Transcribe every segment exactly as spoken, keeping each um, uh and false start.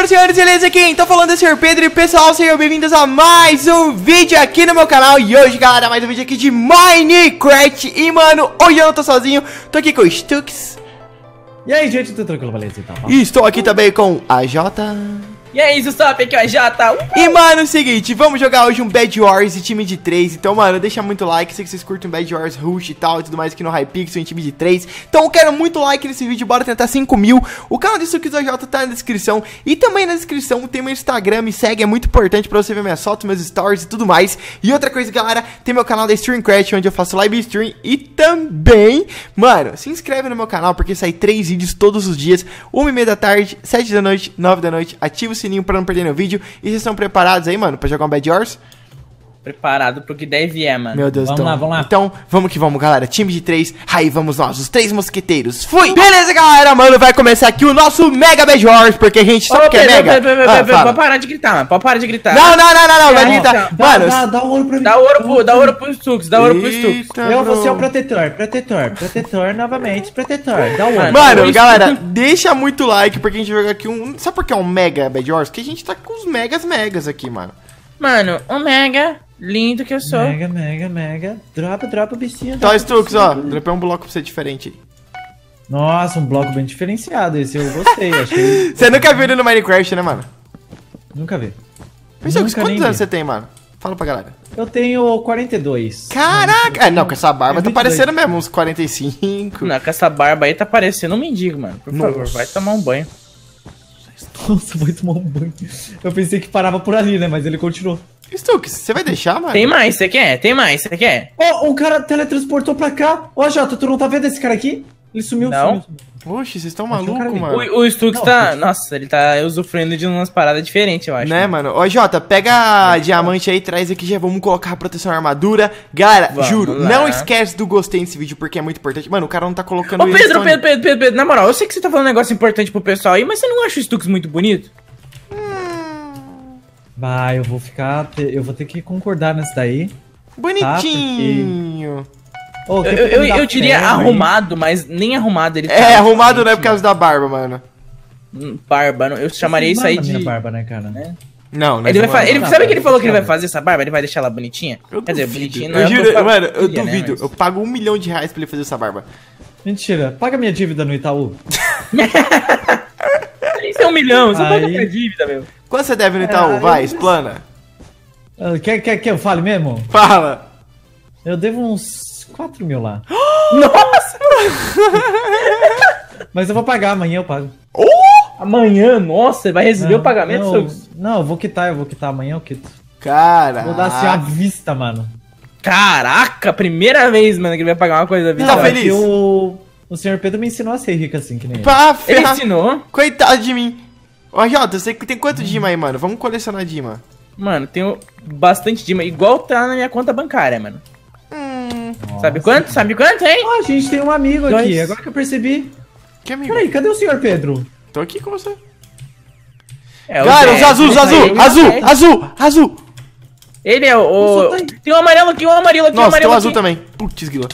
senhoras e senhores, beleza? Aqui então falando esse é o Pedro e pessoal, sejam bem-vindos a mais um vídeo aqui no meu canal. E hoje, galera, mais um vídeo aqui de Minecraft. E, mano, hoje eu não tô sozinho, tô aqui com o Stux. E aí, gente, tudo tranquilo, beleza? Então, e estou aqui também com a Ajota. E aí, Stop, aqui é o Ajota. E, mano, é o seguinte, vamos jogar hoje um Bed Wars e time de três. Então, mano, deixa muito like, sei que vocês curtem Bed Wars, Rush e tal, e tudo mais aqui no Hypixel em time de três. Então, eu quero muito like nesse vídeo, bora tentar cinco mil. O canal do Stux Ajota tá na descrição. E também na descrição tem meu Instagram, me segue, é muito importante pra você ver minhas fotos, meus stories e tudo mais. E outra coisa, galera, tem meu canal da Stream Crash, onde eu faço live stream. E também, mano, se inscreve no meu canal, porque sai três vídeos todos os dias. uma e meia da tarde, sete da noite, nove da noite, ativa o sininho pra não perder meu vídeo. E vocês estão preparados aí, mano, pra jogar um Bed Wars? Preparado pro que deve vier, mano. Meu Deus, vamos então. lá, vamos lá. Então, vamos que vamos, galera. Time de três, aí vamos nós, os três mosqueteiros. Fui! Beleza, galera, mano, vai começar aqui o nosso Mega Bed Wars, porque a gente só quer mega. Pode parar de gritar, mano, pode parar de gritar. Não, não, não, não, não, vai gritar. Mano, dá ouro pra mim. Dá ouro pro, dá ouro pro Stux, dá ouro pro Stux. Eu vou ser o protetor, protetor, protetor, novamente, protetor, dá ouro. Mano, galera, deixa muito like, porque a gente vai jogar aqui um... Sabe por que é um Mega Bed Wars? Porque a gente tá com os megas megas aqui, mano. Mano, um mega... Lindo que eu sou. Mega, mega, mega. Dropa, dropa o bichinho. Tá, Stux, ó. Dropei um bloco pra você diferente. Nossa, um bloco bem diferenciado. Esse eu gostei. Achei... Você nunca viu ele no Minecraft, né, mano? Nunca vi. Pensou, nunca quantos anos vi. Você tem, mano? Fala pra galera. Eu tenho quarenta e dois. Caraca! Tenho... É, não, com essa barba é tá parecendo mesmo uns quarenta e cinco. Não, com essa barba aí tá parecendo um mendigo, mano. Por Nossa. favor, vai tomar um banho. Nossa, vai tomar um banho. Eu pensei que parava por ali, né? Mas ele continuou. Stux, você vai deixar, mano? Tem mais, você quer? Tem mais, você quer? Ó, oh, um cara teletransportou pra cá. Ó, oh, Jota, tu não tá vendo esse cara aqui? Ele sumiu, não. sumiu. Oxe, vocês estão malucos, mano. O, o Stux não, tá... Não. Nossa, ele tá usufruindo de umas paradas diferentes, eu acho. Né, mano? Ó, Jota, pega a diamante aí, traz aqui já. Vamos colocar a proteção à armadura. Galera, vamos juro, lá. não esquece do gostei nesse vídeo, porque é muito importante. Mano, o cara não tá colocando... Ô, Pedro, Pedro, Pedro, Pedro, Pedro, Pedro, na moral, eu sei que você tá falando um negócio importante pro pessoal aí, mas você não acha o Stux muito bonito? Vai, eu vou ficar... Eu vou ter que concordar nessa daí. Bonitinho. Tá? Porque... Oh, eu, eu, eu, eu diria arrumado, aí. mas nem arrumado ele tá. É, arrumado não é por causa da barba, mano. Barba, não, eu chamaria isso aí de... barba, né, cara? Né? Não, não ele vai fazer, ele, Sabe o que ele falou que ele vai fazer essa barba? Ele vai deixar ela bonitinha? Eu Quer duvido. dizer, bonitinha não eu é juro, pra... Mano, eu Filha, duvido. Né, mas... Eu pago um milhão de reais pra ele fazer essa barba. Mentira, paga minha dívida no Itaú. Isso é um milhão, você paga minha dívida, meu. Quanto você deve no Itaú? É, vai, eu... explana. Quer, quer que eu fale mesmo? Fala. Eu devo uns quatro mil lá. Nossa! Mas eu vou pagar, amanhã eu pago. Oh! Amanhã? Nossa, você vai receber não, o pagamento? Não, seu... não, eu vou quitar, eu vou quitar, amanhã eu quito. Cara. Vou dar assim à vista, mano. Caraca, primeira vez, mano, que ele vai pagar uma coisa à vista. Tá feliz? Eu... O senhor Pedro me ensinou a ser rico assim, que nem ele. Pá, ele ensinou? Coitado de mim. Ó, Jota, você tem quanto dima aí, mano? Vamos colecionar dima. Mano, tenho bastante dima. Igual tá na minha conta bancária, mano. Hum. Sabe quanto? Sabe quanto, hein? Ó, oh, a gente tem um amigo Dois. aqui. Agora que eu percebi. Que amigo? Peraí, cadê o senhor Pedro? Tô aqui com você. É, cara, os azuis, azul, azul, azul, azul. Ele é o... o... Tem um amarelo aqui, um amarelo aqui, um amarelo aqui. Nossa, tem um azul também. Putz, grila.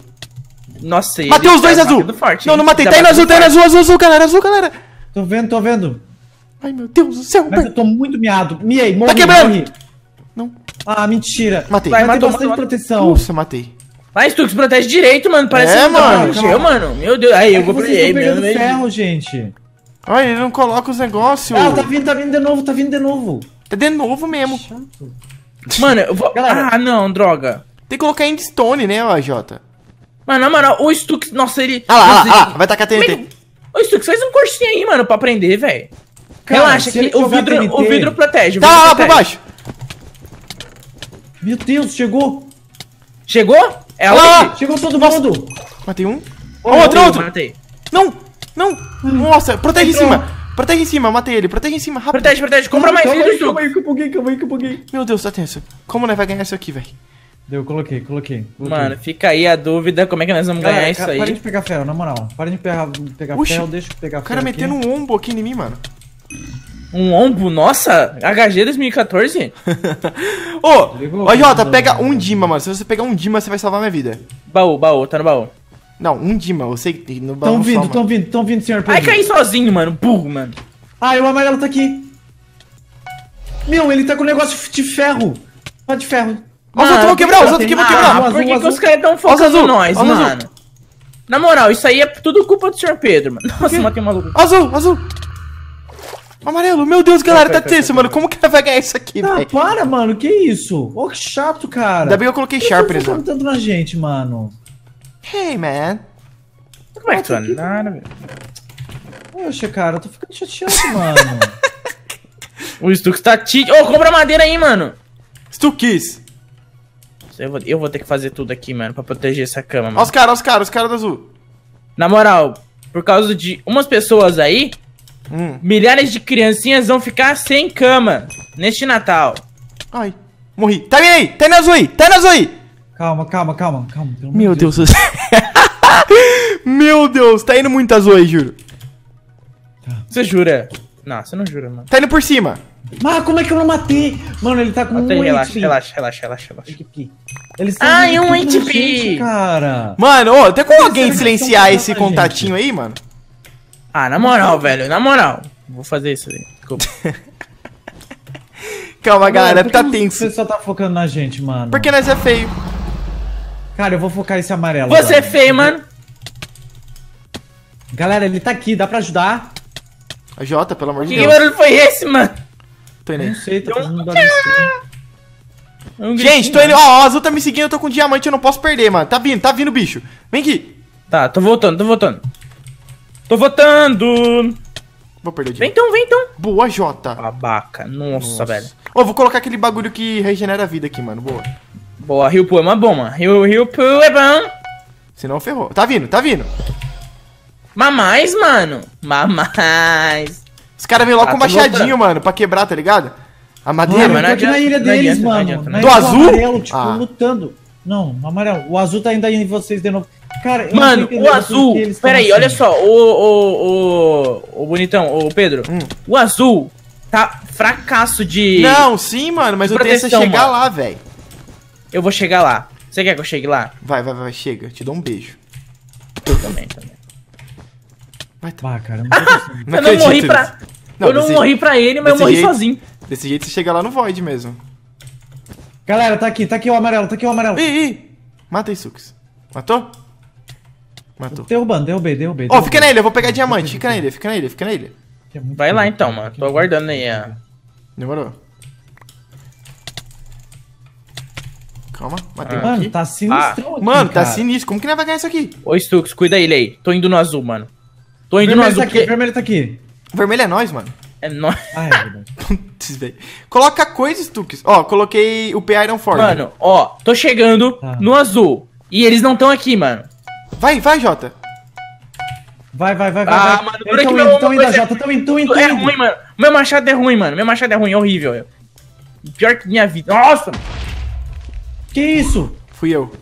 Nossa, ele... Matei os dois azul. Forte, não, não matei. Tá indo azul, tá indo azul, azul, azul, galera, azul, galera. Tô vendo, tô vendo. Ai, meu Deus do céu, Mas eu tô muito miado. Miei, morri. Tá quebrando. Morri. Não. Ah, mentira. Matei. Vai, matei matou, bastante matou, proteção. Nossa, matei. Mas Stux, protege direito, mano. Parece é, que mano. Tá eu, mano. Meu Deus. Aí, é eu vou vocês estão pegando ferro, gente. Ai, ele não coloca os negócios. Ah, tá vindo, tá vindo de novo, tá vindo de novo. Tá de novo mesmo. Chato. Mano, eu vou... Galera. Ah, não, droga. Tem que colocar endstone, né, ó, Jota? Mano, na moral, o Stux, nossa, ele... Ah lá, nossa, ah, ele... ah, vai tacar T N T. Ele... O Stux, faz um cursinho aí, mano, pra aprender, velho. Relaxa, que o vidro, T N T... o vidro protege. O tá vidro lá, protege. lá por baixo. Meu Deus, chegou. Chegou? É lá, lá. Chegou todo mundo. Matei um. Oh, oh, outro, outro. Matei. Não, não. Nossa, protege Entrou. em cima. Protege em cima, matei ele. Protege em cima, rápido. Protege, protege. Compra mais vidro, Stux. Calma aí, que eu buguei, calma aí, que eu buguei. Meu Deus, tá tenso. Como nós vai ganhar isso aqui, velho? Deu, coloquei, coloquei, coloquei. Mano, fica aí a dúvida, como é que nós vamos cara, ganhar isso aí? Para de pegar ferro, na moral. Para de pegar, pegar Oxi, ferro, deixa eu pegar ferro. O cara metendo um ombo aqui em mim, mano. Um ombo? Nossa! H G dois mil e quatorze? Ô, ô Jota, pega um dima, mano. Se você pegar um dima, você vai salvar minha vida. Baú, baú, tá no baú. Não, um dima, eu sei que tem no baú. Tão vindo, tão vindo, tão vindo, senhor Pedro. Ai, caí sozinho, mano. Burro, mano. Ah, o amarelo tá aqui. Meu, ele tá com um negócio de ferro. Tá de ferro. Ó, os outros vão quebrar, os outros que vão quebrar. Por que que os caras tão focando em nós, mano? Na moral, isso aí é tudo culpa do senhor Pedro, mano. Nossa, matei um maluco. Azul, azul. Amarelo, meu Deus, galera, tá tenso, mano. Como que vai ganhar isso aqui, velho? Ah, para, mano, que isso? Ô, que chato, cara. Ainda bem que eu coloquei Sharp, eles, mano. Tá tanto na gente, mano. Hey, man. Como é que tá nada, velho? Poxa, cara, eu tô ficando chateado, mano. O Stux tá tique. Ô, compra madeira aí, mano. Stux. Eu vou, eu vou ter que fazer tudo aqui, mano, pra proteger essa cama, mano. Ó os caras, ó os caras, os caras do azul. Na moral, por causa de umas pessoas aí, hum. milhares de criancinhas vão ficar sem cama neste Natal. Ai, morri. Tá aí, tá aí na azul aí, tá aí na azul aí. Calma, calma, calma, calma. Meu Deus do céu. Meu Deus, tá indo muito azul aí, juro. Você jura? Não, você não jura, mano. Tá indo por cima. Mas como é que eu não matei? Mano, ele tá com um relaxa, H P. Relaxa, relaxa, relaxa, relaxa. Eles ah, é um H P, cara. Mano, ô, tem como alguém silenciar esse contatinho aí, mano? Ah, na moral, velho, na moral. Vou fazer isso aí, desculpa. Calma, galera, tá tenso. Você só tá focando na gente, mano. Porque nós é feio. Cara, eu vou focar esse amarelo. Você é feio, mano. Galera, ele tá aqui, dá pra ajudar. Ajota, pelo amor de Deus. Que barulho foi esse, mano? Tô indo. Não sei, tá fazendo um barulho. Um gente, tô indo. Ó, o azul tá me seguindo, eu tô com diamante, eu não posso perder, mano. Tá vindo, tá vindo, bicho. Vem aqui. Tá, tô voltando, tô voltando. Tô voltando. Vou perder o diamante. Vem então, vem então. Boa, Jota. Babaca, nossa, nossa, velho. Ô, vou colocar aquele bagulho que regenera a vida aqui, mano. Boa. Boa, Rio Poo é uma bomba. Rio, Rio Poo é bom. Senão ferrou. Tá vindo, tá vindo. Mamais, mano. Mamais. Os caras vêm logo ah, com machadinho, mano, pra quebrar, tá ligado? A madeira. Mano, aqui na ilha deles, não adianta, mano. Não adianta, não adianta, do azul? Amarelo, tipo, ah. lutando. Não, no amarelo. O azul tá ainda em vocês de novo. Cara, eu mano, o azul. Pera aí, olha só. O, o, o, o bonitão, o Pedro. Hum. O azul tá fracasso de. Não, sim, mano, mas eu tenho que chegar mano. lá, velho. Eu vou chegar lá. Você quer que eu chegue lá? Vai, vai, vai, chega. Te dou um beijo. Eu também, também. Vai tá. Ah, cara, eu não, eu não morri nisso. pra. Não, eu não morri jeito, pra ele, mas eu morri jeito, sozinho. Desse jeito você chega lá no void mesmo. Galera, tá aqui, tá aqui o amarelo, tá aqui o amarelo. Ih, ih. Mata aí, Sux. Matou? Matou. Derrubando, derrubei, derrubei. Ó, oh, fica na ilha, eu vou pegar diamante. Fica na ilha, fica na ilha, fica na ilha. Vai lá então, mano. Tô aguardando aí a. Demorou. Calma, matei ah, um aqui. Mano, tá sinistro. Ah. Aqui, mano, cara. tá sinistro. Como que nós vai ganhar isso aqui? Ô, Sux, cuida ele aí. Tô indo no azul, mano. Tô indo vermelho no azul, tá aqui, que... vermelho tá aqui. Vermelho é nós, mano. É nós. Ah, é verdade. Coloca coisas, Stux. Ó, coloquei o P Iron Forge. Mano, ó, tô chegando ah. no azul. E eles não estão aqui, mano. Vai, vai, Jota. Vai, vai, vai, vai. Ah, vai. mano, por que meu tão indo, é... Jota, tão indo, tão indo. É ruim, mano. Meu machado é ruim, mano. Meu machado é ruim, é horrível. Eu. Pior que minha vida. Nossa! Que isso? Fui eu.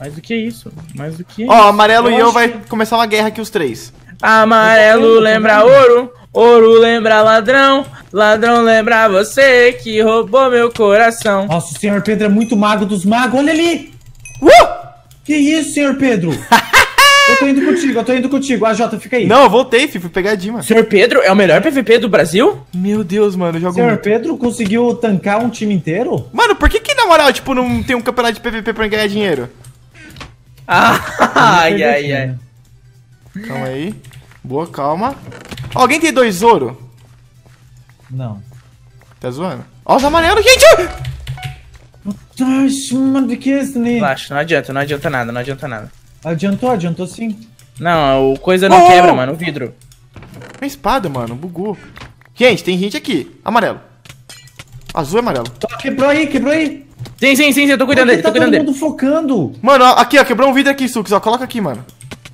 Mais do que isso, mais do que isso. Ó, amarelo eu e eu vai que... começar uma guerra aqui os três. Amarelo lembra ouro, ouro lembra ladrão, ladrão lembra você que roubou meu coração. Nossa, o senhor Pedro é muito mago dos magos, olha ali! Uh! Que isso, senhor Pedro? Eu tô indo contigo, eu tô indo contigo. A Jota, fica aí. Não, eu voltei, filho, fui pegar Dima. Senhor Pedro é o melhor P V P do Brasil? Meu Deus, mano, eu jogo Senhor muito. Pedro conseguiu tancar um time inteiro? Mano, por que que na moral, tipo, não tem um campeonato de P V P pra ganhar dinheiro? Ah, ai, ai, ai. Calma aí. Boa, calma. Ó, alguém tem dois ouro? Não. Tá zoando? Ó os amarelos, gente! Relaxa, não adianta, não adianta nada, não adianta nada. Adiantou, adiantou sim. Não, o coisa não oh! quebra, mano, o vidro. Minha espada, mano, bugou. Gente, tem gente aqui. Amarelo. Azul e amarelo. Quebrou aí, quebrou aí. Sim, sim, sim, eu tô cuidando dele, tá tô cuidando dele. Todo mundo focando. Mano, ó, aqui, ó, quebrou um vidro aqui, Stux, ó, coloca aqui, mano.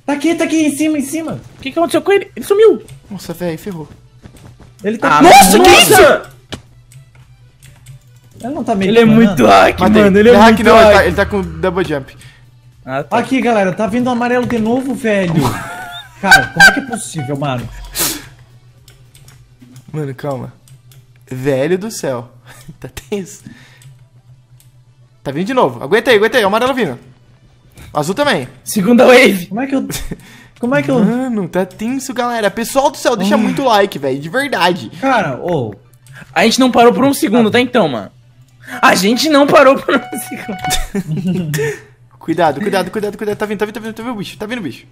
Tá aqui, tá aqui, em cima, em cima. O que que aconteceu com ele? Ele sumiu. Nossa, velho, ferrou. Ele tá... Ah, nossa, que isso? Ele não tá meio... Ele é muito hack, mano, ele é muito hack. Não, ele tá, ele tá com double jump. Ah, tá. Aqui, galera, tá vindo amarelo de novo, velho. Cara, como é que é possível, mano? Mano, calma. Velho do céu. Tá tenso. Tá vindo de novo. Aguenta aí, aguenta aí. O amarelo vindo. Azul também. Segunda wave. Como é que eu... Como é que eu... Mano, tá tenso, galera. Pessoal do céu, deixa oh. muito like, velho. De verdade. Cara, ô... Oh. A gente não parou por um segundo, tá então, mano? A gente não parou por um segundo. Cuidado, cuidado, cuidado, cuidado. Tá vindo, tá vindo, tá vindo, tá vindo o bicho, tá vindo o bicho.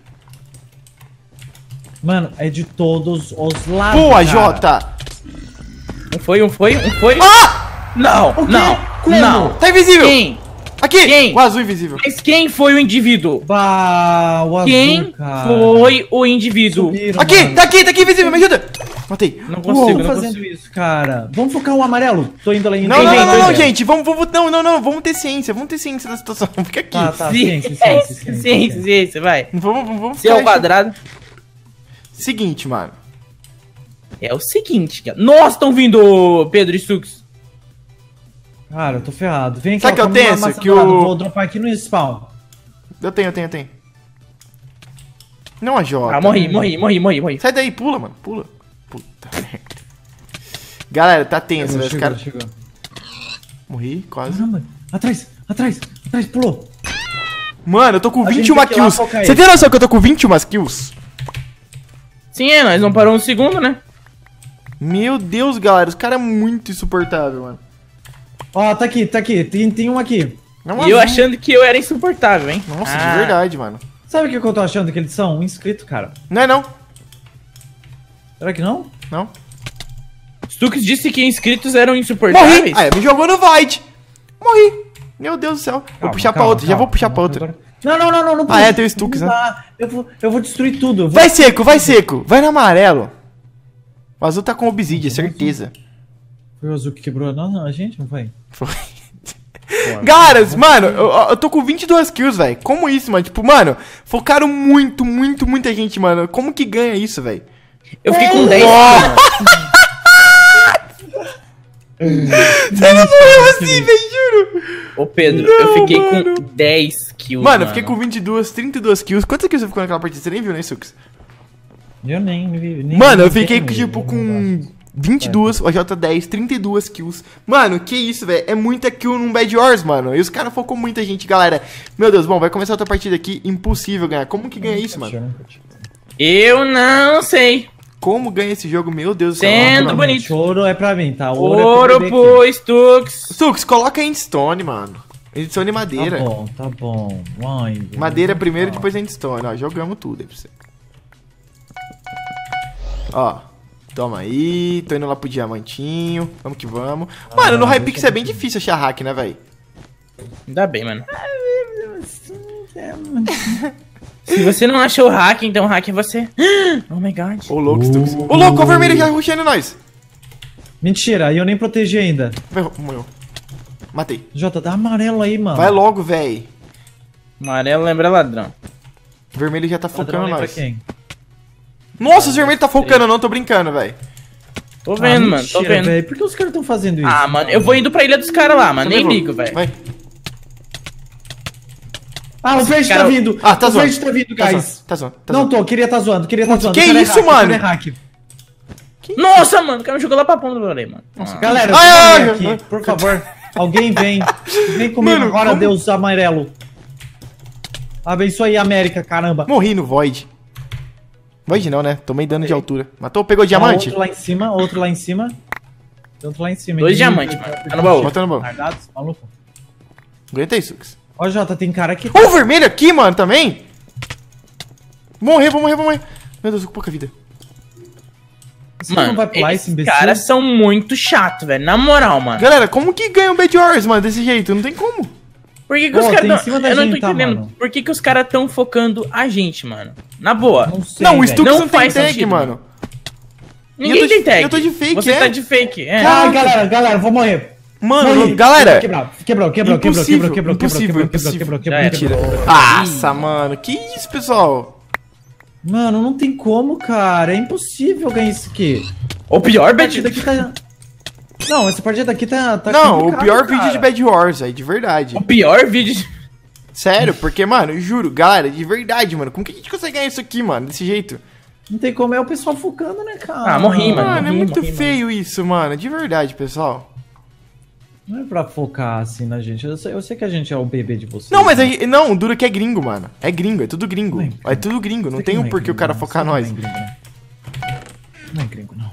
Mano, é de todos os lados. Boa, Jota! Um foi, um foi, um foi. Ah! Não, não, Como? não. Tá invisível. Quem? Aqui! Quem? O azul invisível. Mas quem foi o indivíduo? Bah, o azul, Quem cara. foi o indivíduo? Subiram, aqui, mano. tá aqui, tá aqui invisível, me ajuda! Matei. Não consigo, Uou, não fazendo consigo. isso, cara. Vamos focar o amarelo. Tô indo lá em... Não, não, não, não, não, não gente. Vamos, vamos, não, não, não. Vamos ter ciência. Vamos ter ciência da situação. Fica aqui. Ah, tá. Ciência, ciência, ciência. Ciência, ciência, vai. Vamos, vamos, vamos. Se é o quadrado. Seguinte, mano. É o seguinte, cara. Nossa, estão vindo, Pedro e Stux. Cara, eu tô ferrado. Vem aqui, Sabe ó, que eu tenho essa? Que eu... Vou dropar aqui no spawn. Eu tenho, eu tenho, eu tenho. Não, Ajota. Ah, morri, morri, morri, morri, morri. Sai daí, pula, mano. Pula. Puta merda. Galera, tá tenso, velho. Chegou, cara... chegou. Morri, quase. Caramba. Atrás, atrás, atrás, pulou. Mano, eu tô com vinte e uma kills. Você tem noção que eu tô com vinte e uma kills? Sim, é, nós não parou um segundo, né? Meu Deus, galera, os caras é muito insuportável, mano. Ó, tá aqui, tá aqui, tem, tem um aqui. Não, e eu achando que eu era insuportável, hein? Nossa, ah. de verdade, mano. Sabe o que eu tô achando que eles são? Um inscrito, cara. Não é não. Será que não? Não. Stux disse que inscritos eram insuportáveis. Morri! Ah, é, me jogou no void. Morri. Meu Deus do céu. Calma, vou puxar calma, pra outra, calma, já vou puxar calma, pra outra. Agora... Não, não, não, não, não puxa. Ah, é, tem o Stux, né? Eu vou, eu vou destruir tudo. Vou vai destruir seco, tudo. vai seco. Vai no amarelo. O azul tá com obsidian, certeza. Foi o azul que quebrou. Não, não, a gente não foi. Foi. Caras, mano, eu, eu tô com vinte e duas kills, velho. Como isso, mano? Tipo, mano, focaram muito, muito, muita gente, mano. Como que ganha isso, velho? Eu fiquei com dez. Você não morreu assim, velho, juro. Ô, Pedro, não, eu fiquei mano. com dez kills. Mano, mano, eu fiquei com vinte e duas, trinta e duas kills. Quantas kills você ficou naquela partida? Você nem viu, né, Sux? Eu nem vi. Nem mano, eu fiquei, vi, tipo, com vinte e duas, o J dez, trinta e duas kills. Mano, que isso, velho. É muita kill num Bed Wars, mano. E os caras focam muita gente, galera. Meu Deus, bom, vai começar outra partida aqui. Impossível ganhar. Como que ganha isso, mano? Eu não sei. Como ganha esse jogo, meu Deus do céu. Sendo bonito. Ouro é pra mim, tá? Ouro, Ouro é pro Stux. Stux, coloca endstone, mano. Endstone e madeira. Tá bom, tá bom. Mãe, madeira tá primeiro, bom. depois endstone. Ó, jogamos tudo aí pra você. Ó, toma aí. Tô indo lá pro diamantinho. Vamos que vamos. Ah, mano, no Hypixel é bem difícil achar hack, né, velho? Ainda bem, mano. Se você não achou o hack, então o hack é você. Oh my god. Ô louco, Stux. Ô louco, o vermelho já rushando nós. Mentira, e eu nem protegi ainda. Morreu. Matei. Jota, dá amarelo aí, mano. Vai logo, véi. Amarelo lembra ladrão. O vermelho já tá focando nós. Quem? Nossa, o vermelho tá focando, não tô brincando, véi. Tô vendo, ah, mano, mentira, tô vendo. Véi. Por que os caras tão fazendo isso? Ah, mano, eu vou indo pra ilha dos caras lá, mano. Nem ligo, velho. Vai. Ah, o Pedro tá vindo! Ah, tá o zoando. O Pedro tá vindo, guys. Tá zoando, tá zoando. Não tô, queria tá zoando, queria tá zoando. Que isso, mano? Nossa, mano, o cara me jogou lá pra ponta do rolê, mano. Nossa, galera, aqui, por favor. Alguém vem. Vem comigo agora, Deus amarelo. Abençoe a América, caramba. Morri no Void. Void não, né? Tomei dano de altura. Matou, pegou diamante? Outro lá em cima, outro lá em cima. Outro lá em cima. Dois diamantes, mano. Tá no baú. Tá no baú. Maluco. Aguenta aí, Sux. Ó, Jota, tem cara aqui. Ó, o vermelho aqui, mano, também. Morrer, vou morrer, vou morrer. Meu Deus, com pouca vida. Você mano, não vai pular esse imbecil? Os caras são muito chatos, velho. Na moral, mano. Galera, como que ganha o Bed Wars, mano, desse jeito? Não tem como. Por que, que Pô, os caras... Não... Eu gente, não tô entendendo. Tá, Por que, que os caras tão focando a gente, mano? Na boa. Não, sei, não o Stux não, não faz tag, sentido, mano. Ninguém tem tag. Eu tô de fake, Você é? Você tá de fake, é. Ah, galera, galera, vou morrer. Mano, Morri. galera. Quebrou, quebrou, quebrou, quebrou, quebrou, quebrou, quebrou, quebrou, quebrou, quebrou. Nossa, mano, que isso, pessoal? Mano, não tem como, cara. É impossível ganhar isso aqui. O pior bed daqui tá. Não, essa partida daqui tá. tá não, o pior cara. vídeo de Bed Wars, aí, de verdade. O pior vídeo de... Sério, porque, mano, eu juro, galera, de verdade, mano. Como que a gente consegue ganhar isso aqui, mano? Desse jeito? Não tem como, é o pessoal focando, né, cara? Ah, morri, mano. Mano, é muito feio isso, mano. De verdade, pessoal. Não é pra focar assim na gente, eu sei, eu sei que a gente é o bebê de vocês. Não, mas aí, não, o duro que é gringo, mano. É gringo, é tudo gringo. É tudo gringo, não tem um porquê o cara focar nós. Não é gringo, não.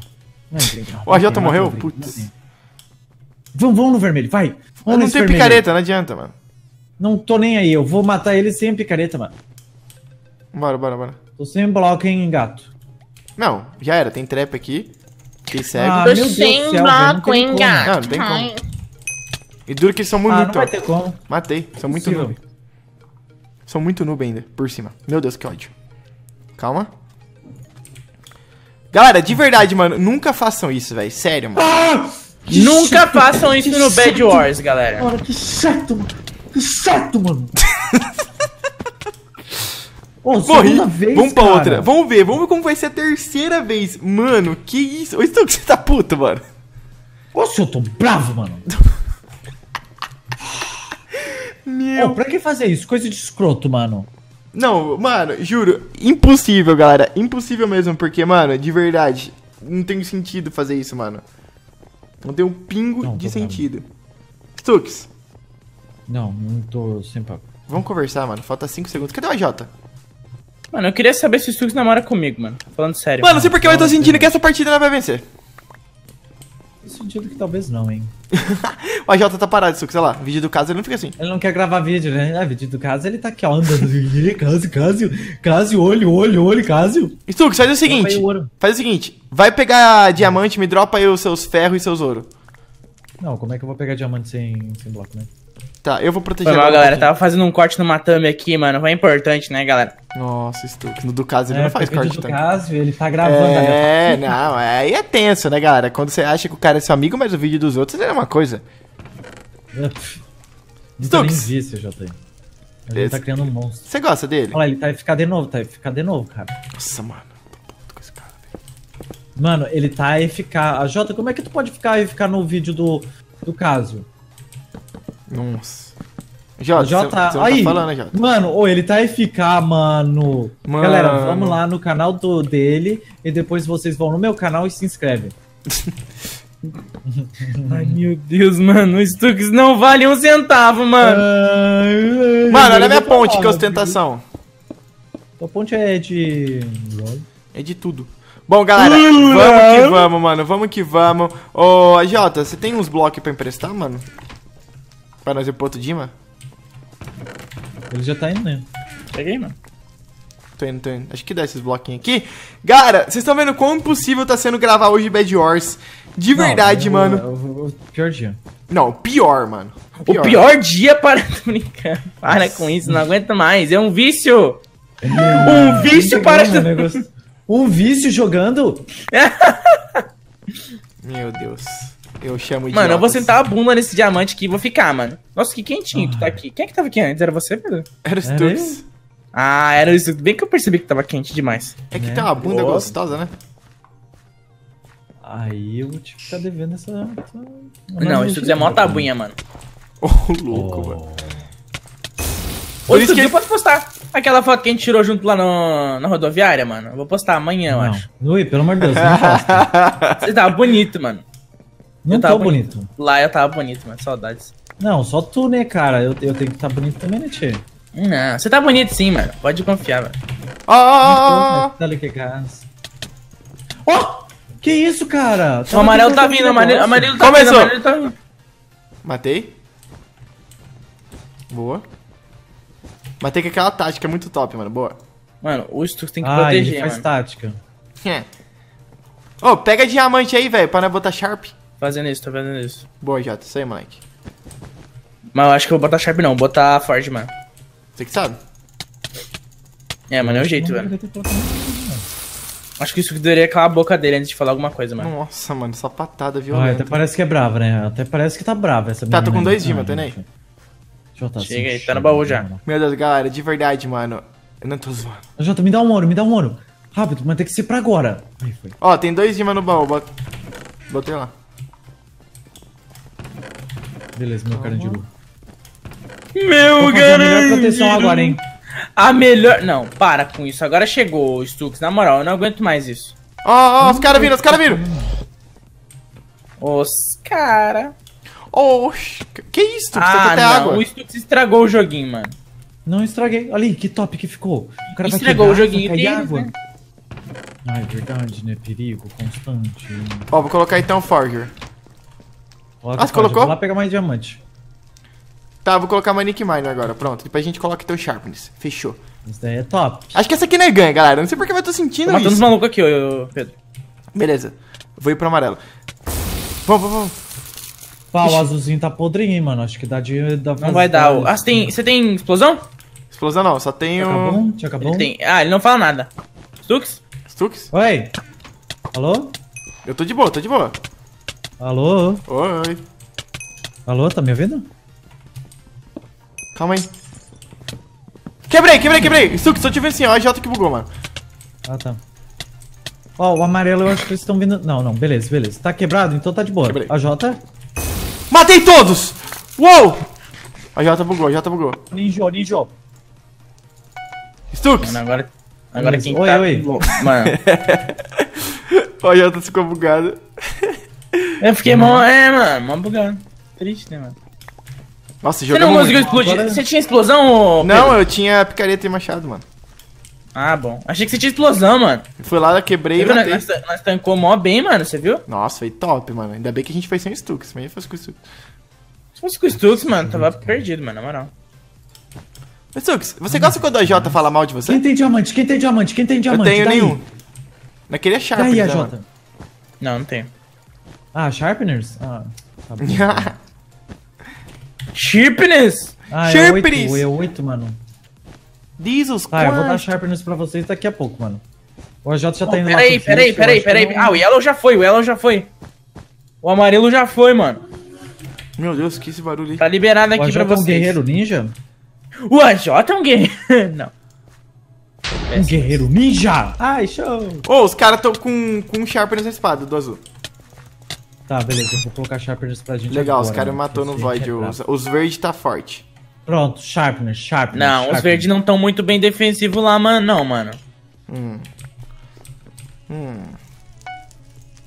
Não entrei, não. O Ajota morreu? Não, putz. Vamos, vamos no vermelho, vai. Vamos não tem vermelho. Picareta, não adianta, mano. Não tô nem aí, eu vou matar ele sem picareta, mano. Bora, bora, bora. Tô sem bloco, hein, gato. Não, já era, tem trap aqui. Fiquei cego. Ah, meu Deus sem do céu, bloco, hein, gato. Não, não tem como. E duro que eles são muito ah, noob. Não vai ter como. Matei, são muito noob. São muito noob ainda, por cima. Meu Deus, que ódio. Calma. Galera, de verdade, mano, nunca façam isso, velho. Sério, mano. Ah, nunca chato, façam isso no chato, Bed Wars, galera. Cara, que chato, mano. Que chato, mano. Oh, morri. Vez, vamos pra cara. Outra. Vamos ver. Vamos ver como vai ser a terceira vez. Mano, que isso. Ô, Stux, você tá puto, mano. Nossa, eu tô bravo, mano. Meu... Oh, pra que fazer isso? Coisa de escroto, mano. Não, mano, juro, impossível, galera. Impossível mesmo, porque, mano, de verdade, não tem sentido fazer isso, mano. Não tem um pingo não, de sentido. Stux. Não, não tô sem papo. Vamos conversar, mano. Falta cinco segundos. Cadê o Ajota? Mano, eu queria saber se o Stux namora comigo, mano. Falando sério. Mano, não sei porque eu tô sentindo que essa partida não vai vencer. Tô sentindo que talvez não, hein. O Ajota tá parado, Stux, sei lá. Vídeo do caso ele não fica assim. Ele não quer gravar vídeo, né? Ah, vídeo do caso ele tá aqui, ó, andando. Caso, caso, caso, olho, olho, olho, caso. Stux, faz o seguinte. Faz o seguinte. Vai pegar diamante, me dropa aí os seus ferros e seus ouro. Não, como é que eu vou pegar diamante sem, sem bloco, né? Tá, eu vou proteger. Foi mal, galera, tava fazendo um corte no Matame aqui, mano. Vai importante, né, galera? Nossa, Stux, no do caso ele é, não faz corte do tanto. Caso, ele tá gravando. É, galera. Não, aí é tenso, né, galera? Quando você acha que o cara é seu amigo, mas o vídeo dos outros é uma coisa. É, Stux. Vício, já tem. Ele esse... tá criando um monstro. Você gosta dele? Olha, ele tá ficar de novo, tá ficar de novo, cara. Nossa, mano, tô puto com esse cara, velho. Mano, ele tá F K. Ajota, como é que tu pode ficar e ficar no vídeo do, do caso? Nossa. Jota, Jota, você, você não aí, tá falando, né, Jota? Mano, ou ele tá F K, mano. mano. Galera, vamos lá no canal do, dele e depois vocês vão no meu canal e se inscrevem. Ai, meu Deus, mano. O Stux não vale um centavo, mano. Ai, mano, olha a minha ponte, falar, que ostentação. Tua ponte é de... É de tudo. Bom, galera, vamos que vamos, mano. Vamos que vamos. Ô, Jota, você tem uns blocos pra emprestar, mano? Pra nós ir pro outro Dima? Ele já tá indo, né? Peguei, mano. Tô indo, tô indo. Acho que dá esses bloquinhos aqui. Galera, vocês estão vendo quão impossível tá sendo gravar hoje Bed Wars. De verdade, não, eu, mano. Eu, eu, o pior dia. Não, o pior, mano. Pior. O pior dia para... Tô brincando. Para com isso, não aguento mais. É um vício. É, um vício para... Grana, um vício jogando? Meu Deus. Eu chamo de. Mano, eu vou sentar a bunda nesse diamante aqui e vou ficar, mano. Nossa, que quentinho ah. que tá aqui. Quem é que tava aqui antes? Era você, Pedro? Era o Stux. Ah, era o Stux. Bem que eu percebi que tava quente demais. É que é. Tem uma bunda Boa. gostosa, né? Aí eu vou te ficar devendo essa. Não, Não o Stux é mó tabunha, mano. Ô, oh, louco, oh. mano. Ô, Stux, que... eu posso postar aquela foto que a gente tirou junto lá no, na rodoviária, mano. Eu vou postar amanhã, não. eu acho. Ui, pelo amor de Deus, não posta. Você tava bonito, mano. Não eu tava tô bonito. bonito. Lá eu tava bonito, mas saudades. Não, só tu, né, cara? Eu, eu tenho que estar tá bonito também, né, tio? Não, você tá bonito sim, mano. Pode confiar, mano. Ó, ó, ó, ó! Que isso, cara? Tá o amarelo tá vindo, o amarelo, amarelo tá Começou. vindo, amarelo tá vindo. Matei. Boa. Matei com aquela tática, é muito top, mano. Boa. Mano, o Stux tem que ah, proteger, ele faz mano. tática. É. Ô, oh, pega diamante aí, velho, pra não botar Sharp. Fazendo isso, tô fazendo isso. Boa, Jota, isso aí, moleque. Mas eu acho que eu vou botar Sharp não, vou botar Ford, mano. Você que sabe? É, mano, é o jeito, não, velho. Acho que isso deveria calar a boca dele antes de falar alguma coisa, mano. Nossa, mano, essa patada violenta. Ah, até parece que é brava, né? Até parece que tá brava essa menina. Tá, tô com dois Dima, ah, tem aí. Jota, Chega assim, aí, tá no baú já. Meu Deus, galera, de verdade, mano. Eu não tô zoando. Jota, me dá um ouro, me dá um ouro. Rápido, mas tem que ser pra agora. Aí foi. Ó, tem dois Dima no baú, bota... Botei lá. Beleza, meu carandiru. Meu carandiru! A melhor proteção agora, hein? A melhor... Não, para com isso. Agora chegou, Stux. Na moral, eu não aguento mais isso. Ó, oh, ó, oh, os caras viram, os caras viram. Os caras... Oxi, oh, que isso, Stux? Ah, até não, água. O Stux estragou o joguinho, mano. Não estraguei. Olha aí, que top que ficou. O cara estragou vai quebrar, o joguinho. Vai cair água. Né? Ah, é verdade, né? Perigo constante. Ó, vou colocar então o Forger. Coloca, ah, você colocou? Vou lá pegar mais diamante. Tá, vou colocar Manic Mine agora, pronto. Depois a gente coloca então o Sharpness. Fechou. Isso daí é top. Acho que essa aqui não é ganha, galera. Não sei porque eu tô sentindo tô isso. Matando os malucos aqui, ô, Pedro. Beleza. Vou ir pro amarelo. Vamos, vamos, vamos. Pá, o azulzinho tá podrinho, mano. Acho que dá de... Dá não vai dar. O... Ah, você tem... você tem explosão? Explosão não, só tenho... Acabou? Já acabou? Ele tem... Ah, ele não fala nada. Stux? Stux? Oi. Alô? Eu tô de boa, tô de boa. Alô? Oi. Alô, tá me ouvindo? Calma aí. Quebrei, quebrei, quebrei. Stux, só te vendo assim, ó. A Ajota que bugou, mano. Ah, tá. Ó, oh, o amarelo eu acho que eles estão vindo... Não, não, beleza, beleza. Tá quebrado, então tá de boa. Quebrei. Ajota? Matei todos! Uou! Ajota bugou, Ajota bugou. Ninjou, ninjou. Stux! Mano, agora... Agora quem oi, tá... Oi, oi. Mano. O Ajota ficou bugado. Eu fiquei é, mó... Mano. É, mano, mó bugado. Triste, né, mano? Nossa, você não conseguiu explodir? Agora... Você tinha explosão ou... Não, Pedro? Eu tinha picareta e machado, mano. Ah, bom. Achei que você tinha explosão, mano. Fui lá, quebrei e matei. Nós, nós tancou mó bem, mano, você viu? Nossa, foi top, mano. Ainda bem que a gente fez sem o Stux, mas fosse com o Stux. Se fosse com o Stux, mano, tava perdido, mano, na moral. Mas, Stux, você gosta quando a Jota fala mal de você? Quem tem diamante? Quem tem diamante? Quem tem diamante? Eu tenho daí? Nenhum. Não queria Sharpners, daí, a Jota? Né, não, não tenho. Ah, Sharpners? Ah, tá bom. Sharpness! Ah, Sharpness! É oito, mano. Jesus, cara. Ah, eu vou dar Sharpness pra vocês daqui a pouco, mano. O Ajota já oh, tá indo peraí, lá. Peraí, peraí, peraí, peraí. Ah, o Yellow já foi, o Yellow já foi. O amarelo já foi, mano. Meu Deus, que esse barulho aí. Tá liberado aqui pra vocês. O Ajota é um guerreiro ninja? O Ajota é um guerreiro... Não. Um guerreiro ninja! Ai, show! Ô, oh, os caras tão com, com Sharpness na espada do azul. Tá, beleza, eu vou colocar Sharpness pra gente. Legal, agora, os caras matou no Void. Os, os verdes tá forte. Pronto, Sharpness, Sharpness. Não, sharpness. Os verdes não estão muito bem defensivos lá, mano. Não, mano. Hum. Hum.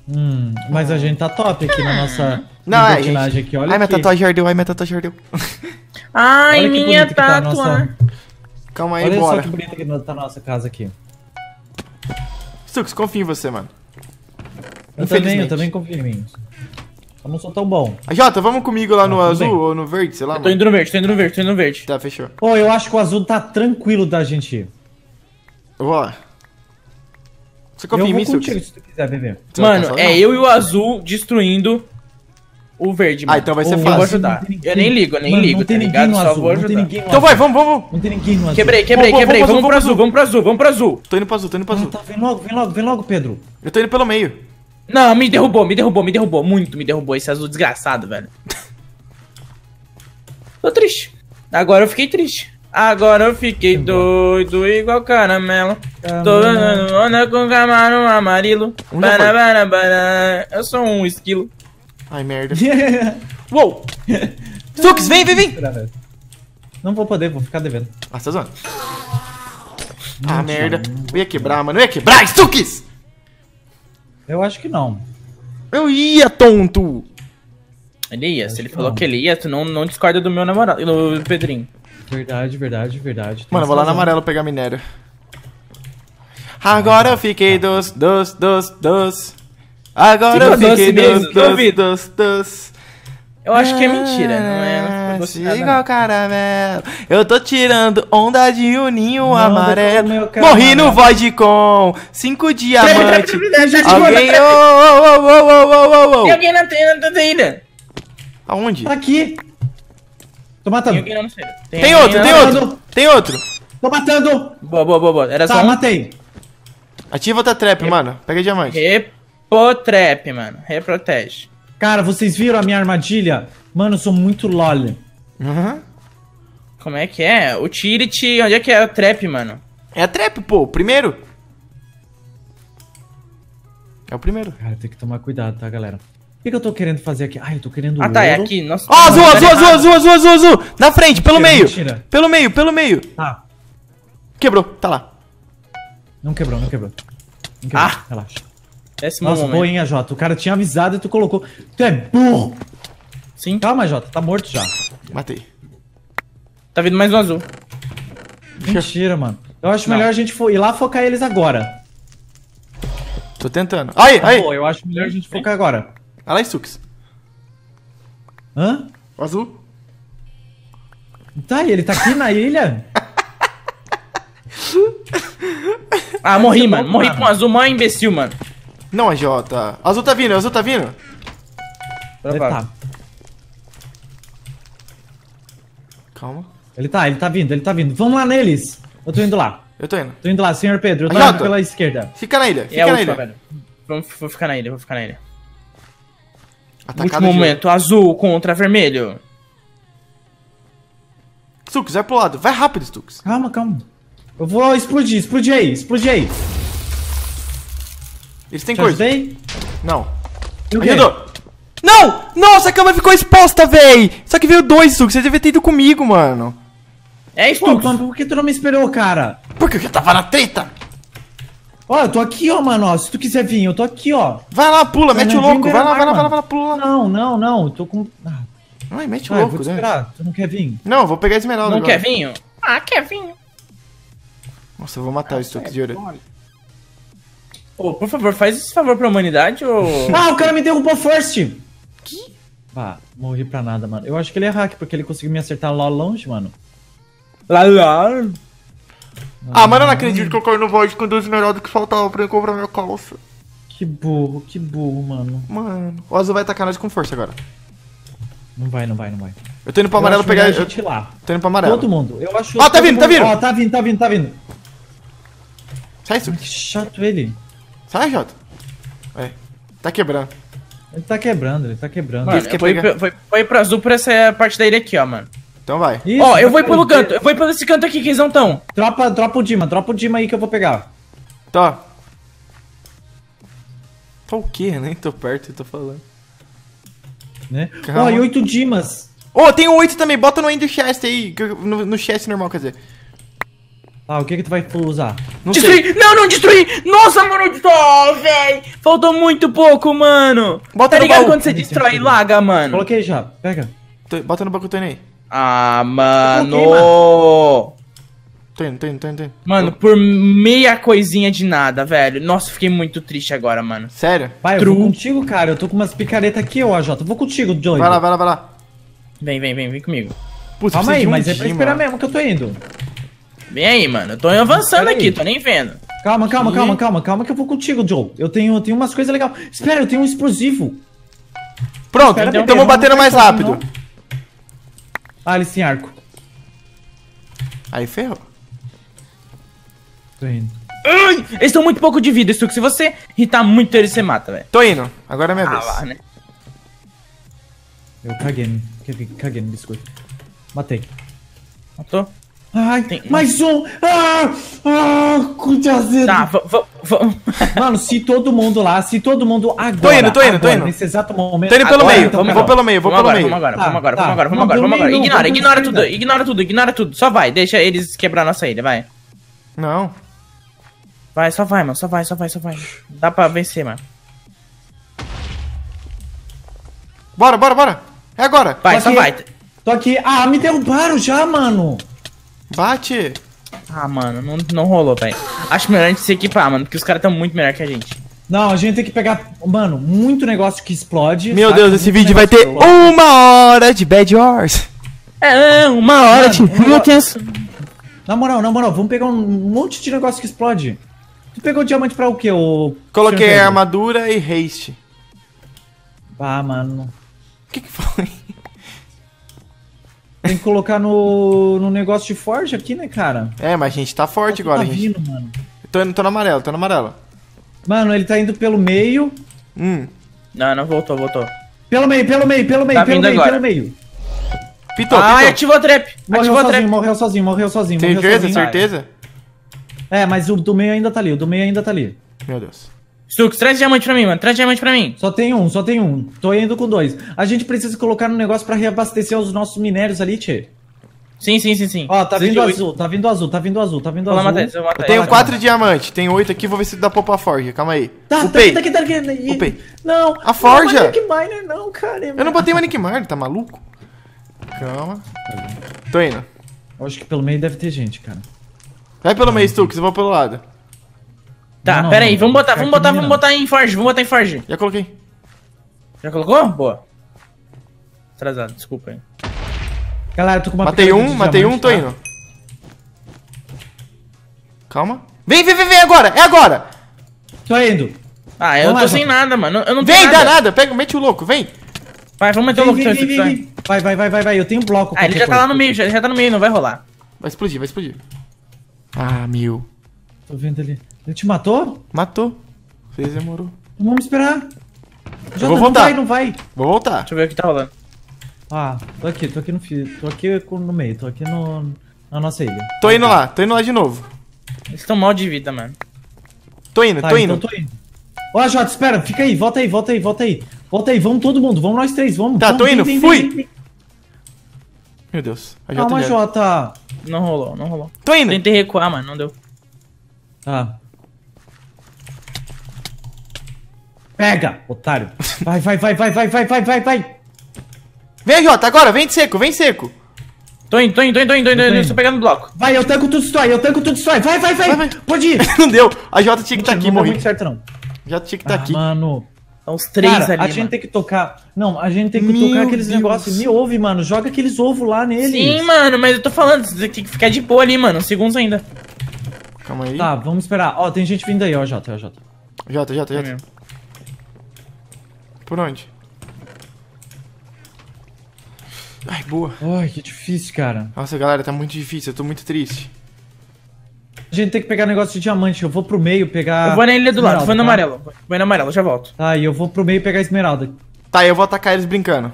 Hum. Mas a gente tá top aqui na nossa. Não, é, gente... aqui. Olha ai, aqui. Minha tatuagem ardeu, ai, minha tatuagem ardeu. Ai, minha tatuagem. Tá nossa... Calma aí, olha bora. Olha só que bonita que tá a nossa casa aqui. Stux, confio em você, mano. Eu também, eu também confio em mim. Eu não sou tão bom. Ajota, vamos comigo lá ah, no azul bem. Ou no verde, sei lá. Eu tô indo no verde, tô indo no verde, tô indo no verde. Tá, fechou. Pô, oh, eu acho que o azul tá tranquilo da gente ir. Eu vou lá. Você confia em mim, Stux? Eu vou contigo se tu quiser, bebê. Mano, é eu e o azul destruindo o verde, mano. Ah, então vai ser oh, fácil. Eu vou ajudar. Eu nem ligo, eu nem mano, ligo, tá ligado? Só vou ajudar. Então vai, vamos, vamos. Não tem ninguém no azul. Quebrei, quebrei, quebrei. Vamos pro azul, vamos pro azul, vamos pro azul. Tô indo pro azul, tô indo pro azul. Vem logo, vem logo, vem logo, Pedro. Eu tô indo pelo meio. Não, me derrubou, me derrubou, me derrubou. Muito me derrubou esse azul desgraçado, velho. Tô triste. Agora eu fiquei triste. Agora eu fiquei doido igual caramelo. Camarão. Tô andando onda com camarão amarelo. Bara, bara, bara. Eu sou um esquilo. Ai, merda. Uou! Stux, vem, vem, vem! Não vou poder, vou ficar devendo. Ah, tá zoando. Ah, merda. Eu ia quebrar, mano. Eu ia quebrar, Stux! Eu acho que não. Eu ia, tonto! Ele ia, se ele falou que ele ia, tu não, não discorda do meu namorado, do Pedrinho. Verdade, verdade, verdade. Mano, eu vou lá no amarelo pegar minério. Agora eu fiquei dos, dos, dos, dos. Agora eu fiquei dos, dos, dos, dos. Eu acho que é mentira, não é? Igual caramelo. Eu tô tirando onda de um ninho amarelo. Morri no void com cinco diamantes. Alguém... Tem alguém na tenda. Aonde? Aqui. Tô matando. Tem outro, tem outro. Tem outro. Tô matando. Boa, boa, boa, boa. Era só. Tá, matei. Ativa outra trap, mano. Pega diamante. Repo trap, mano. Reprotege. Cara, vocês viram a minha armadilha? Mano, eu sou muito lol. Uhum. Como é que é? O Utility, onde é que é a trap, mano? É a trap, pô, o primeiro. É o primeiro. Cara, tem que tomar cuidado, tá, galera? O que, que eu tô querendo fazer aqui? Ai, eu tô querendo ah, ouro. Ah, tá, é aqui. Nossa, oh, azul, azul, azul, azul, azul, azul, azul. Na frente, pelo meio. Mentira. Pelo meio, pelo meio. Tá. Quebrou, tá lá. Não quebrou, não quebrou. Não quebrou, ah. Relaxa. Esse nossa, boa, hein, Ajota. O cara tinha avisado e tu colocou. Tu é burro! Sim. Calma, Ajota. Tá morto já. Matei. Tá vindo mais um azul. Mentira, mano. Eu acho não. Melhor a gente ir lá focar eles agora. Tô tentando. Aí, tá aí. Bom, eu acho melhor a gente focar agora. Olha lá, Stux. Hã? O azul. Tá, ele tá aqui na ilha? Ah, morri, mano. Morri com o azul, mó imbecil, mano. Não, Ajota. Azul tá vindo, azul tá vindo. Ele tá. Calma. Ele tá, ele tá vindo, ele tá vindo. Vamos lá neles. Eu tô indo lá. Eu tô indo. Tô indo lá, senhor Pedro. Eu tô indo pela esquerda. Fica na ilha, fica é na ilha. Velho. Vamos, vou ficar na ilha, vou ficar na ilha. Atacado último momento, jogo. Azul contra vermelho. Stux, vai pro lado. Vai rápido, Stux. Calma, calma. Eu vou explodir, explodir aí, explodir aí. Eles têm coisa. Não. Ajudou. Não! Nossa, a cama ficou exposta, véi! Só que veio dois, Stux. Você devia ter ido comigo, mano. É, Stux. Pô, por que tu não me esperou, cara? Porque eu já tava na treta. Ó, eu tô aqui, ó, mano. Ó, se tu quiser vir, eu tô aqui, ó. Vai lá, pula, mete o louco. Vai lá, vai lá, vai lá, vai lá, pula lá. Não, não, não. Eu tô com... Ah. Ai, mete o louco, vou te esperar. Tu não quer vinho? Não, vou pegar a esmeralda. Não quer vinho? Ah, quer vinho. Nossa, eu vou matar o Stux de olho. Ô, por favor, faz esse favor pra humanidade ou... Ah, o cara me derrubou first! Que? Ah, morri pra nada, mano. Eu acho que ele é hack, porque ele conseguiu me acertar lá longe, mano. Lá, lá. Ah, ah, mas eu não acredito que eu caí no void com dois esmeraldas que faltavam pra eu comprar minha calça. Que burro, que burro, mano. Mano, o azul vai tacar nós com força agora. Não vai, não vai, não vai. Eu tô indo pra amarelo pegar... Eu gente lá. Tô indo pra amarelo. Todo mundo, eu acho... Ó, ah, tá vindo, mundo... tá vindo! Ó, tá vindo, tá vindo, tá vindo. Sai, Stux. Que chato ele. Sai, Jota. É, tá quebrando. Ele tá quebrando, ele tá quebrando. Mano, eu vou, ir, vou, vou ir pro azul pra essa parte da ilha aqui, ó, mano. Então vai. Isso, ó, eu vou ir pelo canto, eu vou ir pelo esse canto aqui que eles não tão. Tropa, tropa o Dima, tropa o Dima aí que eu vou pegar. Tá. Tá o quê? Nem tô perto, eu tô falando. Né? Ó, oh, e oito Dimas. Ô, oh, tem um oito também, bota no Ender Chest aí, no, no chest normal, quer dizer. Ah, o que que tu vai usar? Não destruir! Sei. Não, não, destruir! Nossa, mano, oh, velho! Faltou muito pouco, mano! Bota tá no ligado baú. Quando você destrói e laga, mano? Coloquei já, pega. Tô, bota no baú aí. Ah, mano! Coloquei, mano. Tô indo, tô indo, tô indo, tô indo. Mano, por meia coisinha de nada, velho. Nossa, fiquei muito triste agora, mano. Sério? Vai, True. Eu vou contigo, cara. Eu tô com umas picaretas aqui, ó, Jota. Vou contigo, Johnny. Vai lá, vai lá, vai lá. Vem, vem, vem, vem comigo. Putz, calma aí, um mas dia, é pra esperar mano. Mesmo que eu tô indo. Vem aí, mano. Eu tô avançando pera aqui, aí. Tô nem vendo. Calma, calma, calma, calma, calma que eu vou contigo, Joe. Eu tenho, eu tenho umas coisas legais. Espera, eu tenho um explosivo. Pronto, espera, então vamos batendo mais rápido. Não. Ah, ele sem arco. Aí ferrou. Tô indo. Ai, eles estão muito pouco de vida, Stux. Se você irritar muito eles, você mata, velho. Tô indo. Agora é minha ah, vez. Lá, né? Eu caguei no, caguei no biscoito. Matei. Matou? Ai, tem... mais um! Ah! Ah! Cu de azedo! Tá, vamos. Mano, se todo mundo lá, se todo mundo agora. Tô indo, tô indo, agora, tô indo. Nesse exato momento. Tô indo pelo agora, meio, então, vou pelo meio, vou pelo agora, meio. Vamos agora, vamos agora, vamos agora, vamos agora, vamos agora. Ignora, ignora tudo, ignora tudo, ignora tudo. Só vai, deixa eles quebrar nossa ilha, vai. Não. Vai, só vai, mano, só vai, só vai, só vai. Dá pra vencer, mano. Bora, bora, bora. É agora. Vai, tô só aqui. Vai. Tô aqui. Ah, me derrubaram já, mano. Bate! Ah, mano, não, não rolou, velho. Acho melhor a gente se equipar, mano, porque os caras tão muito melhor que a gente. Não, a gente tem que pegar, mano, muito negócio que explode. Meu sabe? Deus, esse muito vídeo vai ter uma hora de Bed Wars. É, uma hora mano, de... Uma... Na moral, na moral, vamos pegar um monte de negócio que explode. Tu pegou diamante pra o quê, ô... Coloquei armadura e haste. Ah, mano. O que que foi? Tem que colocar no, no negócio de forja aqui, né, cara? É, mas a gente tá forte agora, tá vindo, gente. Mano. Tô indo, tô no amarelo, tô no amarelo. Mano, ele tá indo pelo meio. Hum. Não, não, voltou, voltou. Pelo meio, pelo meio, pelo meio, tá pelo meio, agora. Pelo meio. Pitou, ah, pitou. Ativou a trap. Morreu ativou sozinho, trap. Morreu sozinho, morreu sozinho. Tem certeza, sozinho. Certeza? É, mas o do meio ainda tá ali, o do meio ainda tá ali. Meu Deus. Stux, traz diamante pra mim, mano. Traz diamante pra mim. Só tem um, só tem um. Tô indo com dois. A gente precisa colocar no negócio pra reabastecer os nossos minérios ali, tchê. Sim, sim, sim, sim. Ó, tá vindo azul, tá vindo azul, tá vindo azul, tá vindo azul. Eu tenho quatro diamantes, tenho oito aqui, vou ver se dá pra pôr a forja. Calma aí. Tá, tá aqui, tá aqui, tá aqui. Não, a forja. Não é Manic Miner, não, cara. Eu não botei Manic Miner, tá maluco? Calma. Tô indo. Eu acho que pelo meio deve ter gente, cara. Vai pelo meio, Stux, eu vou pelo lado. Tá, não, não, pera aí, vamos botar, vamos botar, vamos botar em Forge, vamos botar em Forge. Já coloquei. Já colocou? Boa. Atrasado, desculpa aí. Galera, eu tô com uma... Matei um, matei diamante, um, tô tá? indo. Calma. Vem, vem, vem, vem agora, é agora. Tô indo. Ah, eu vamos tô lá, sem mano. nada, mano. Eu não Vem, nada. dá nada, pega, mete o louco, vem. Vai, vamos meter o louco. Vem, vem, vem, vem. Vai, vai, vai, vai, vai, eu tenho um bloco. Ah, ele já tá lá no meio, já, ele já tá no meio, não vai rolar. Vai explodir, vai explodir. Ah, meu. Tô vendo ali. Ele te matou? Matou. Você demorou. Vamos esperar. Já vou voltar. Não vai, não vai. Vou voltar. Deixa eu ver o que tá rolando. Ah, tô aqui, tô aqui no fio, tô aqui no meio, tô aqui no, na nossa ilha. Tô indo lá, tô indo lá de novo. Eles estão mal de vida, mano. Tô indo, tá, tô então indo. tô indo. Ó, Ajota, espera, fica aí, volta aí, volta aí, volta aí. Volta aí, vamos todo mundo, vamos nós três, vamos. Tá, vamos, tô vem, indo, vem, fui. Vem, vem. Meu Deus. Calma, Ajota. Não rolou, não rolou. Tô indo. Tentei recuar, mano, não deu. Tá. Pega, otário. Vai, vai, vai, vai, vai, vai, vai, vai, vai. Vem, Jota, agora, vem de seco, vem seco. Tô indo, tô indo, tô indo, tô indo, tô indo, tô indo. Tô pegando o bloco. Vai, eu tanco tudo, destrói, eu tanco tudo, destrói. Vai, vai, vai, vai, vai. Pode ir. Não deu, a Jota tinha que tá aqui, morri. Não deu muito certo, não. Jota tinha que tá ah, aqui. Mano, tá uns três cara, ali, a mano. gente tem que tocar, não, a gente tem que Meu tocar aqueles Deus. negócios. Me ouve, mano, joga aqueles ovos lá neles. Sim, mano, mas eu tô falando, você tem que ficar de boa ali, mano, uns segundos ainda. Calma aí. Tá, vamos esperar. Ó, tem gente vindo aí, ó, Jota, ó, Jota. Jota, Jota, Jota. Por onde? Ai, boa. Ai, que difícil, cara. Nossa, galera, tá muito difícil. Eu tô muito triste. A gente tem que pegar negócio de diamante. Eu vou pro meio pegar... Eu vou na ilha do lado. Vou no amarelo. Vou no amarelo, já volto. Tá, e eu vou pro meio pegar esmeralda. Tá, eu vou atacar eles brincando.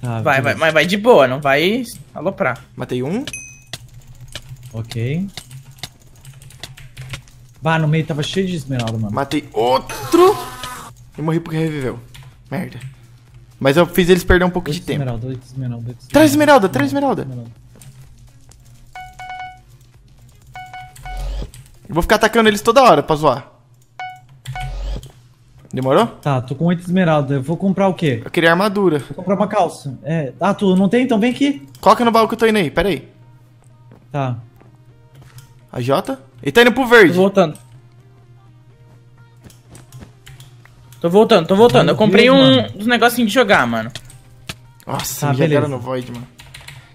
Tá, vai, vai, mas vai de boa. Não vai aloprar. Matei um. Ok. Bah, no meio tava cheio de esmeralda, mano. Matei outro. Eu morri porque reviveu. Merda. Mas eu fiz eles perder um pouco de tempo. Esmeralda, esmeralda, esmeralda. Traz esmeralda, traz esmeralda. esmeralda. Eu vou ficar atacando eles toda hora pra zoar. Demorou? Tá, tô com oito esmeralda. Eu vou comprar o quê? Eu queria armadura. Vou comprar uma calça. É. Ah, tu não tem? Então vem aqui. Coloca no baú que eu tô indo aí, pera aí. Tá. A Jota? Ele tá indo pro verde. Tô voltando. Tô voltando, tô voltando. Meu eu comprei Deus, um mano. dos negocinhos de jogar, mano. Nossa, tá, me jogaram no Void, mano.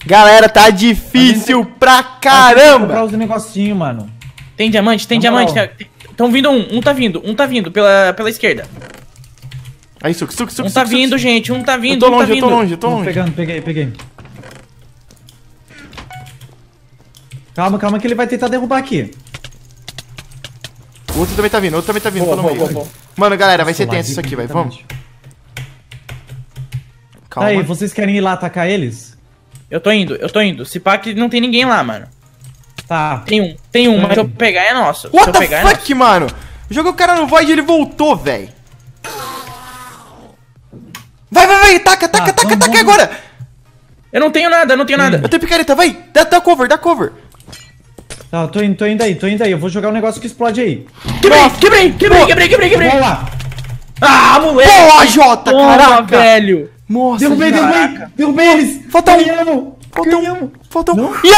Galera, tá difícil tem... pra caramba! Vou comprar os negocinhos, mano. Tem diamante, tem Vamos diamante. Tão vindo um, um tá vindo, um tá vindo pela, pela esquerda. Aí, suco, suco, suco. Um tá suco, vindo, suco. gente, um tá vindo, eu tô um longe, tá vindo. Eu tô longe, eu tô longe. Pegando, peguei, peguei. Calma, calma que ele vai tentar derrubar aqui. O outro também tá vindo, o outro também tá vindo. Boa, boa, boa, boa. Mano, galera, vai ser tenso isso aqui, vai. Vamos. Calma. Tá aí, vocês querem ir lá atacar eles? Eu tô indo, eu tô indo. Se pá que não tem ninguém lá, mano. Tá. Tem um, tem um, mas se eu pegar é nosso. What the fuck, mano? Joguei o cara no Void e ele voltou, velho. Vai, vai, vai, taca, taca, taca, taca agora. Eu não tenho nada, eu não tenho nada. Eu tenho picareta, vai. Dá, dá cover, dá cover. Tá, tô indo, tô indo aí, tô indo aí. Eu vou jogar um negócio que explode aí. Quebrei, quebrei, quebrei, quebrei, quebrei, quebrei. Vamos lá. Ah, moleque. Boa, Jota, caraca. velho. Nossa, derrubei, derrubei, derrubei eles. Falta um. Falta um. Falta um. Yo!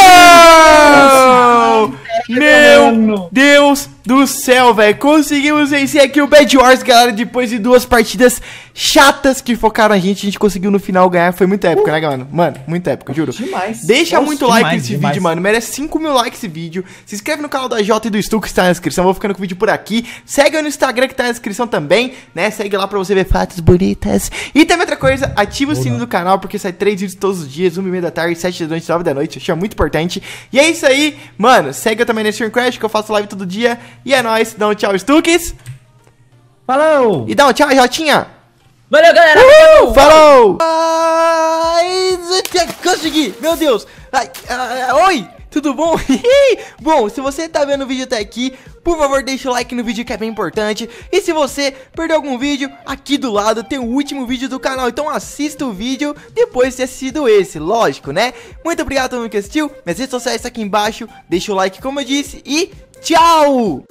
Meu Deus do céu, velho. Conseguimos vencer aqui o Bed Wars, galera. Depois de duas partidas chatas que focaram a gente, a gente conseguiu no final ganhar. Foi muito épico, uh. né, galera? Mano, muito épico, juro. Demais. Deixa Nossa, muito demais, like nesse demais. vídeo, mano. Merece cinco mil likes esse vídeo. Se inscreve no canal da Ajota e do Stux, que tá na descrição. Vou ficando com o vídeo por aqui. Segue no Instagram, que tá na descrição também, né? Segue lá pra você ver fotos bonitas. E também outra coisa, ativa o Boa. sininho do canal, porque sai três vídeos todos os dias, uma e meia da tarde, sete da noite, nove da noite. Achei muito importante. E é isso aí, mano. Segue eu também no Stream Crash, que eu faço live todo dia. E é nóis, dá um tchau, Stux. Falou! E dá um tchau, Jotinha. Valeu, galera! Uhul! Falou! Ai, consegui! Meu Deus! Ai, ai, oi! Tudo bom? Bom, se você tá vendo o vídeo até aqui, por favor, deixa o like no vídeo que é bem importante. E se você perdeu algum vídeo, aqui do lado tem o último vídeo do canal. Então assista o vídeo depois de ter assistido esse, lógico, né? Muito obrigado a todo mundo que assistiu. Minhas redes sociais estão aqui embaixo. Deixa o like, como eu disse. E tchau!